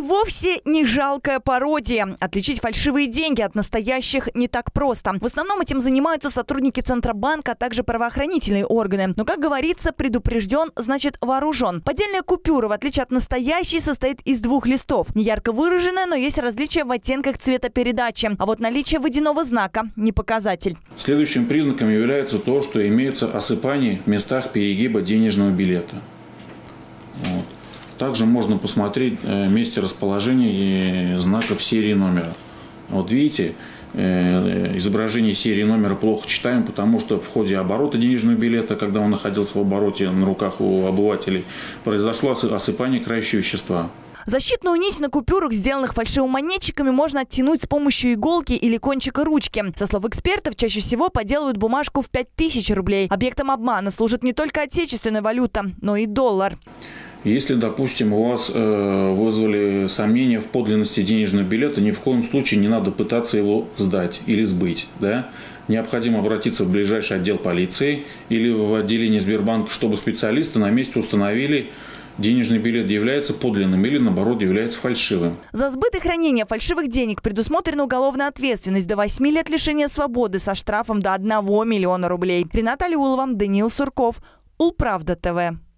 И вовсе не жалкая пародия. Отличить фальшивые деньги от настоящих не так просто. В основном этим занимаются сотрудники Центробанка, а также правоохранительные органы. Но, как говорится, предупрежден, значит вооружен. Поддельная купюра, в отличие от настоящей, состоит из двух листов. Неярко выраженная, но есть различия в оттенках цветопередачи. А вот наличие водяного знака – не показатель. Следующим признаком является то, что имеются осыпания в местах перегиба денежного билета. Вот. Также можно посмотреть месте расположения знаков серии номера. Вот видите, изображение серии номера плохо читаем, потому что в ходе оборота денежного билета, когда он находился в обороте на руках у обывателей, произошло осыпание крающего вещества. Защитную нить на купюрах, сделанных фальшивомонетчиками, можно оттянуть с помощью иголки или кончика ручки. Со слов экспертов, чаще всего подделывают бумажку в 5000 рублей. Объектом обмана служит не только отечественная валюта, но и доллар. Если, допустим, у вас вызвали сомнения в подлинности денежного билета, ни в коем случае не надо пытаться его сдать или сбыть. Да? Необходимо обратиться в ближайший отдел полиции или в отделение Сбербанка, чтобы специалисты на месте установили, денежный билет является подлинным или, наоборот, является фальшивым. За сбыт и хранение фальшивых денег предусмотрена уголовная ответственность до 8 лет лишения свободы со штрафом до 1 миллиона рублей. Ренат Люлов, Даниил Сурков, УлПравда ТВ.